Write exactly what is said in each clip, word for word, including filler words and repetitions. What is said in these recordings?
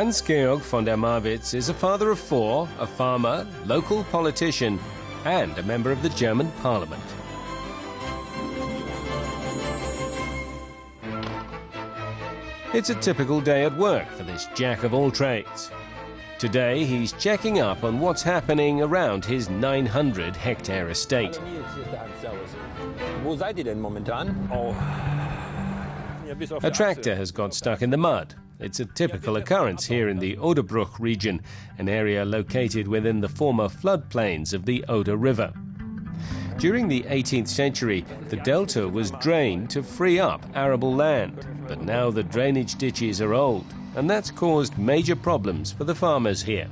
Hans Georg von der Marwitz is a father of four, a farmer, local politician, and a member of the German parliament. It's a typical day at work for this jack of all trades. Today he's checking up on what's happening around his nine hundred hectare estate. A tractor has got stuck in the mud. It's a typical occurrence here in the Oderbruch region, an area located within the former floodplains of the Oder River. During the eighteenth century, the delta was drained to free up arable land, but now the drainage ditches are old, and that's caused major problems for the farmers here.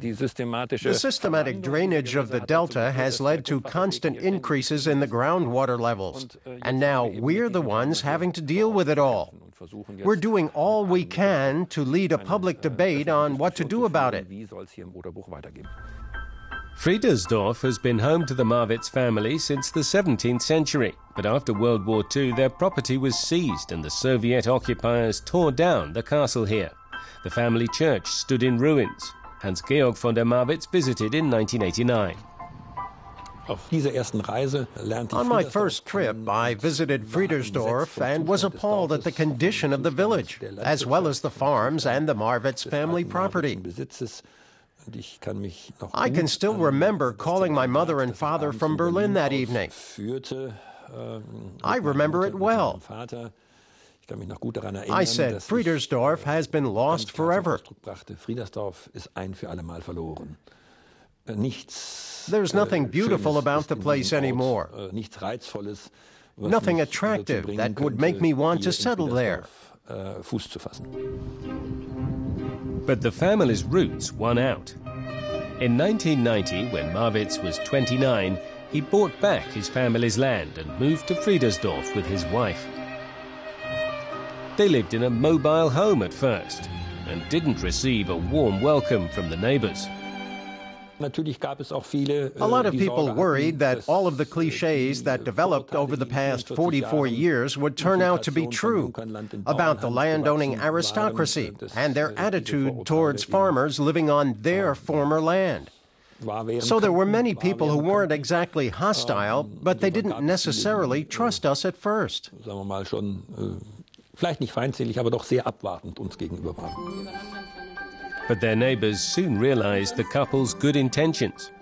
The systematic drainage of the delta has led to constant increases in the groundwater levels, and now we're the ones having to deal with it all. We're doing all we can to lead a public debate on what to do about it. Friedersdorf has been home to the Marwitz family since the seventeenth century, but after World War Two their property was seized and the Soviet occupiers tore down the castle here. The family church stood in ruins. Hans Georg von der Marwitz visited in nineteen eighty-nine. On my first trip, I visited Friedersdorf and was appalled at the condition of the village, as well as the farms and the Marwitz family property. I can still remember calling my mother and father from Berlin that evening. I remember it well. I said, Friedersdorf has been lost forever. There's nothing beautiful about the place anymore. Nothing attractive that would make me want to settle there. But the family's roots won out. In nineteen ninety, when Marwitz was twenty-nine, he bought back his family's land and moved to Friedersdorf with his wife. They lived in a mobile home at first and didn't receive a warm welcome from the neighbors. A lot of people worried that all of the clichés that developed over the past forty-four years would turn out to be true about the landowning aristocracy and their attitude towards farmers living on their former land. So there were many people who weren't exactly hostile, but they didn't necessarily trust us at first. Vielleicht nicht feindselig, aber doch sehr abwartend uns gegenüber waren. But their neighbors soon realized the couple's good intentions.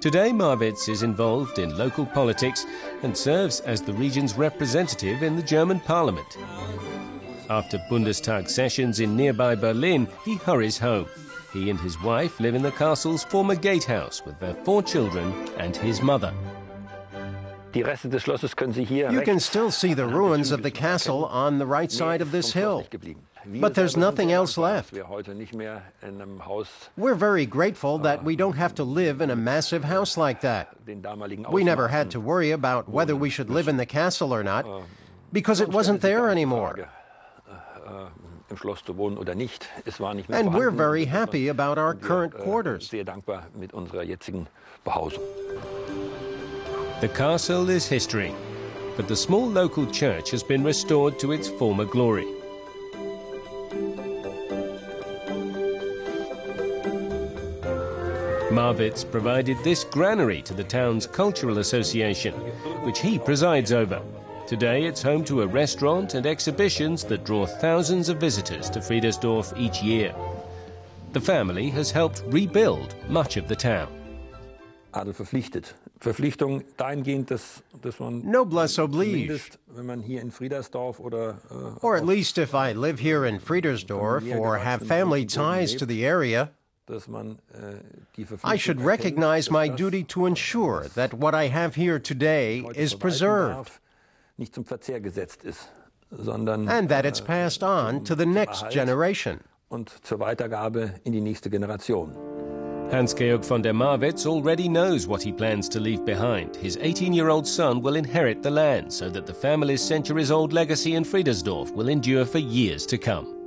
Today, Marwitz is involved in local politics and serves as the region's representative in the German parliament. After Bundestag sessions in nearby Berlin, he hurries home. He and his wife live in the castle's former gatehouse with their four children and his mother. You can still see the ruins of the castle on the right side of this hill, but there's nothing else left. We're very grateful that we don't have to live in a massive house like that. We never had to worry about whether we should live in the castle or not, because it wasn't there anymore. And we're very happy about our current quarters. The castle is history, but the small local church has been restored to its former glory. Marwitz provided this granary to the town's cultural association, which he presides over. Today it's home to a restaurant and exhibitions that draw thousands of visitors to Friedersdorf each year. The family has helped rebuild much of the town. Noblesse oblige, or at least if I live here in Friedersdorf or have family ties to the area, I should recognize my duty to ensure that what I have here today is preserved and that it's passed on to the next generation. Hans-Georg von der Marwitz already knows what he plans to leave behind. His eighteen-year-old son will inherit the land so that the family's centuries-old legacy in Friedersdorf will endure for years to come.